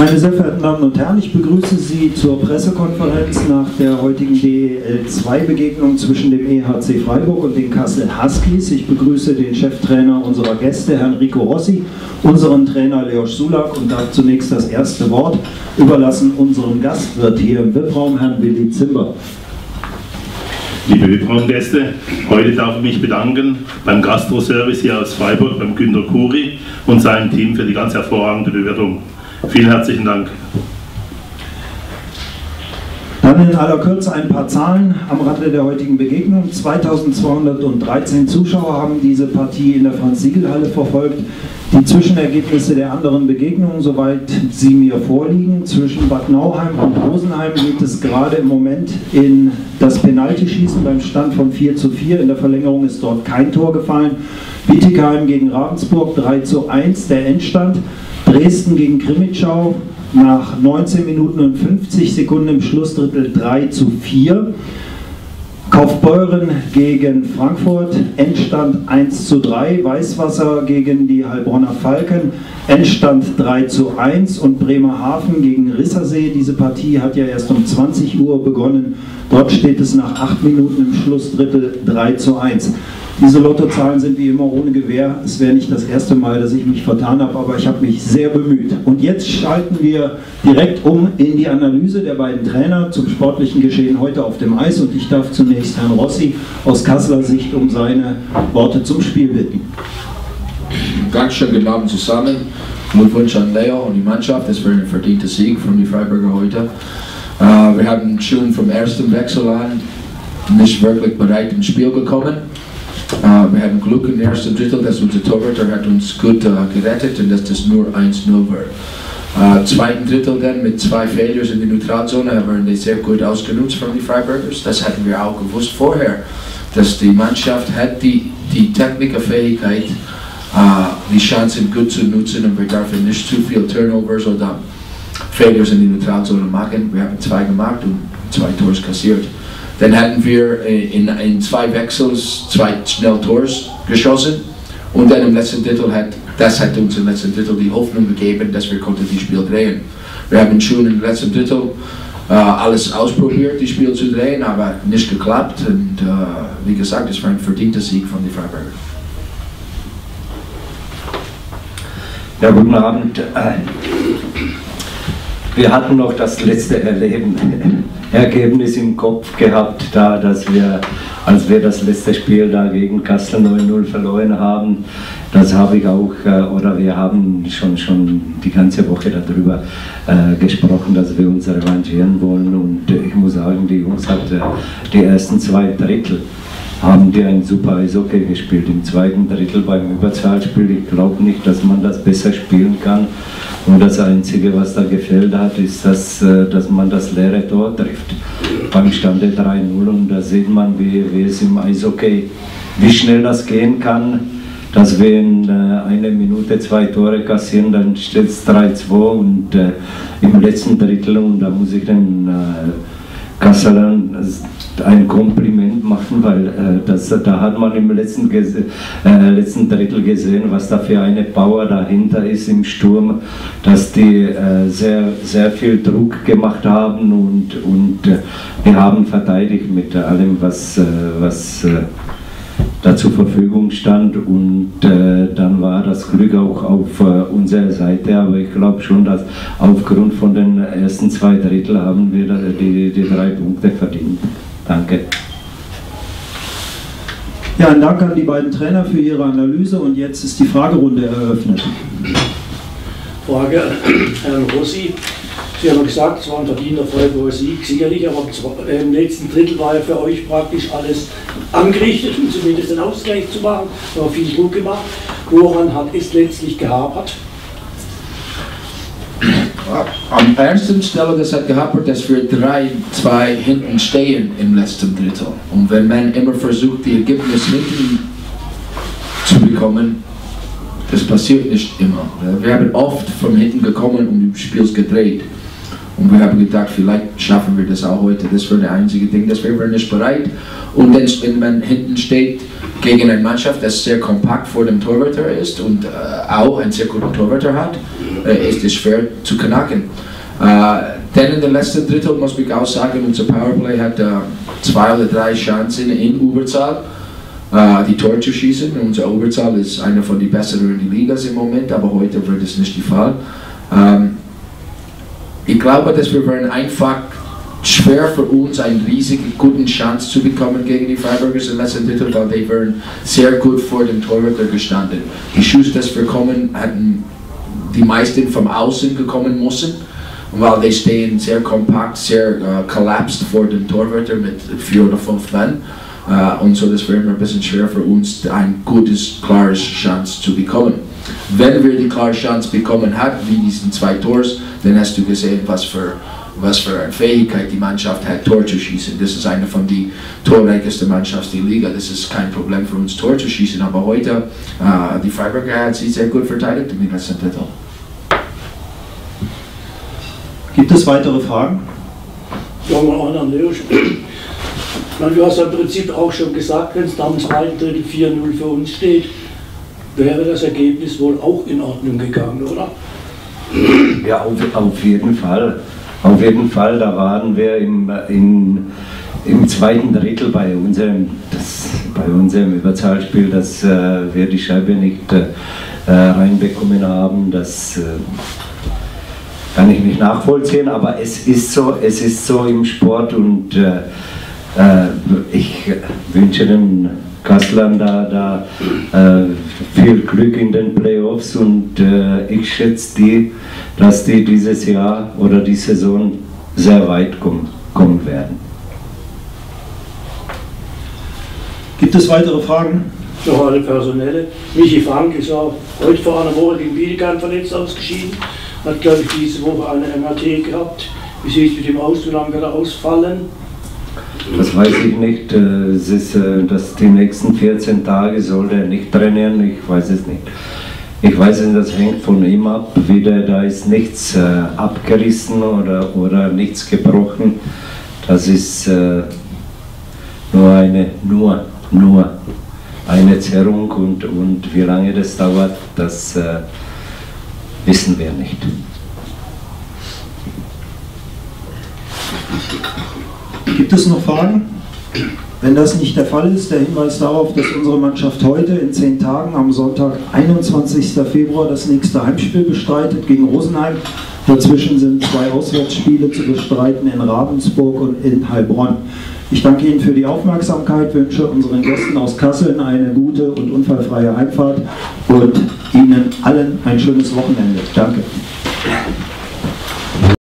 Meine sehr verehrten Damen und Herren, ich begrüße Sie zur Pressekonferenz nach der heutigen DEL2-Begegnung zwischen dem EHC Freiburg und den Kassel Huskies. Ich begrüße den Cheftrainer unserer Gäste, Herrn Rico Rossi, unseren Trainer Leos Sulak und darf zunächst das erste Wort überlassen unserem Gastwirt hier im VIP-Raum, Herrn Willi Zimmer. Liebe VIP-Raum-Gäste, heute darf ich mich bedanken beim Gastroservice hier aus Freiburg, beim Günter Kuri und seinem Team für die ganz hervorragende Bewertung. Vielen herzlichen Dank. Dann in aller Kürze ein paar Zahlen am Rande der heutigen Begegnung. 2213 Zuschauer haben diese Partie in der Franz-Siegel-Halle verfolgt. Die Zwischenergebnisse der anderen Begegnungen, soweit sie mir vorliegen, zwischen Bad Nauheim und Rosenheim geht es gerade im Moment in das Penaltyschießen beim Stand von 4:4. In der Verlängerung ist dort kein Tor gefallen. Bietigheim gegen Ravensburg 3:1, der Endstand. Dresden gegen Krimitschau nach 19 Minuten und 50 Sekunden im Schlussdrittel 3:4. Kaufbeuren gegen Frankfurt, Endstand 1:3. Weißwasser gegen die Heilbronner Falken, Endstand 3:1. Und Bremerhaven gegen Rissersee, diese Partie hat ja erst um 20 Uhr begonnen. Dort steht es nach 8 Minuten im Schlussdrittel 3:1. Diese Lottozahlen sind wie immer ohne Gewähr. Es wäre nicht das erste Mal, dass ich mich vertan habe, aber ich habe mich sehr bemüht. Und jetzt schalten wir direkt um in die Analyse der beiden Trainer zum sportlichen Geschehen heute auf dem Eis. Und ich darf zunächst Herrn Rossi aus Kasseler Sicht um seine Worte zum Spiel bitten. Ganz schön guten Abend zusammen. Glückwunsch an Leo und die Mannschaft. Es war ein verdienter Sieg von den Freiburger heute. Wir haben schon vom ersten Wechsel an nicht wirklich bereit ins Spiel gekommen. Wir hatten Glück im ersten Drittel, dass unser Torwart hat uns gut gerettet und dass das nur 1-0 war. Im zweiten Drittel dann mit zwei Fehlern in der Neutralzone haben wir sehr gut ausgenutzt von den Freiburgers. Das hatten wir auch gewusst vorher, dass die Mannschaft hat die technische Fähigkeit, die Chancen gut zu nutzen und wir dürfen nicht zu viel Turnovers oder Fehlern in der Neutralzone machen. Wir haben zwei gemacht und zwei Tore kassiert. Dann hatten wir in zwei Wechsels zwei Schnelltors geschossen und dann im letzten Drittel hat uns im letzten Drittel die Hoffnung gegeben, dass wir konnten das Spiel drehen. Wir haben schon im letzten Drittel alles ausprobiert, das Spiel zu drehen, aber nicht geklappt und wie gesagt, es war ein verdienter Sieg von den Freiburger. Ja, guten Abend. Wir hatten noch das letzte Ergebnis im Kopf gehabt, als wir das letzte Spiel da gegen Kassel 9:0 verloren haben. Das habe ich auch, oder wir haben schon die ganze Woche darüber gesprochen, dass wir uns revanchieren wollen. Und ich muss sagen, die Jungs hat die ersten zwei Drittel haben die ein super Eishockey gespielt. Im zweiten Drittel beim Überzahlspiel, ich glaube nicht, dass man das besser spielen kann. Und das Einzige, was da gefehlt hat, ist, dass man das leere Tor trifft. Beim Stande 3:0 und da sieht man, wie es im Eishockey, wie schnell das gehen kann, dass wir in einer Minute zwei Tore kassieren, dann steht es 3:2 und im letzten Drittel, und da muss ich den Kasselern ein Kompliment machen, weil da hat man im letzten Drittel gesehen, was da für eine Power dahinter ist im Sturm, dass die sehr, sehr viel Druck gemacht haben und die haben verteidigt mit allem, was da zur Verfügung stand, und dann war das Glück auch auf unserer Seite, aber ich glaube schon, dass aufgrund von den ersten zwei Drittel haben wir die 3 Punkte verdient. Danke. Ja, ein Dank an die beiden Trainer für ihre Analyse und jetzt ist die Fragerunde eröffnet. Frage an Rossi. Sie haben gesagt, es war ein verdienter Freiburger Sieg, sicherlich, aber im letzten Drittel war ja für euch praktisch alles angerichtet, um zumindest den Ausgleich zu machen. Da war viel Druck gemacht. Woran hat es letztlich gehapert? Am ersten Stelle, das hat gehapert, dass wir 3-2 hinten stehen im letzten Drittel. Und wenn man immer versucht, die Ergebnisse hinten zu bekommen, das passiert nicht immer. Wir haben oft von hinten gekommen und die Spiels gedreht. Und wir haben gedacht, vielleicht schaffen wir das auch heute. Das war der einzige Ding, dass wir nicht bereit. Und wenn man hinten steht gegen eine Mannschaft, das sehr kompakt vor dem Torwärter ist und auch einen sehr guten Torwärter hat, ist es schwer zu knacken. Denn in der letzten Drittel muss ich auch sagen, unser Powerplay hat zwei oder drei Chancen in Überzahl, die Tor zu schießen. Unsere Überzahl ist eine von den besseren in der Liga im Moment, aber heute wird es nicht der Fall. Ich glaube, dass wir werden einfach schwer für uns eine riesige gute Chance zu bekommen gegen die Freiburgers im letzten Drittel, weil die werden sehr gut vor dem Torhüter gestanden. Die Schüsse, die wir kommen, hatten die meisten von außen gekommen müssen, weil die stehen sehr kompakt, sehr collapsed vor dem Torhüter mit 4 oder 5 Mann. Und so das wäre immer ein bisschen schwer für uns, ein gutes, klares Chance zu bekommen. Wenn wir die klare Chance bekommen hat, wie diesen 2 Tors, dann hast du gesehen, was für eine Fähigkeit die Mannschaft hat, Tor zu schießen. Das ist eine von den torreichsten Mannschaften der Liga. Das ist kein Problem für uns, Tor zu schießen. Aber heute, die Freiburger hat sich sehr gut verteidigt im letzten Drittel. Gibt es weitere Fragen? Ja, mal an Andreas. Ich meine, du hast ja im Prinzip auch schon gesagt, wenn es dann im zweiten Drittel 4-0 für uns steht, wäre das Ergebnis wohl auch in Ordnung gegangen, oder? Ja, auf jeden Fall. Auf jeden Fall, da waren wir im zweiten Drittel bei unserem Überzahlspiel, dass wir die Scheibe nicht reinbekommen haben. Das kann ich nicht nachvollziehen, aber es ist so im Sport und ich wünsche den Kasslern da viel Glück in den Playoffs und ich schätze dass die dieses Jahr oder die Saison sehr weit kommen werden. Gibt es weitere Fragen? Noch eine personelle. Michi Frank ist auch heute vor einer Woche gegen Biedekern verletzt ausgeschieden. Hat, glaube ich, diese Woche eine MRT gehabt. Wie sieht es mit dem aus? Wie lange wird er ausfallen? Das weiß ich nicht. Es ist, dass die nächsten 14 Tage sollte er nicht trainieren. Ich weiß es nicht. Ich weiß es, das hängt von ihm ab. Wieder, da ist nichts abgerissen oder nichts gebrochen. Das ist nur eine Zerrung und wie lange das dauert, das wissen wir nicht. Gibt es noch Fragen? Wenn das nicht der Fall ist, der Hinweis darauf, dass unsere Mannschaft heute in 10 Tagen am Sonntag, 21. Februar, das nächste Heimspiel bestreitet gegen Rosenheim. Dazwischen sind 2 Auswärtsspiele zu bestreiten in Ravensburg und in Heilbronn. Ich danke Ihnen für die Aufmerksamkeit, wünsche unseren Gästen aus Kassel eine gute und unfallfreie Heimfahrt und Ihnen allen ein schönes Wochenende. Danke.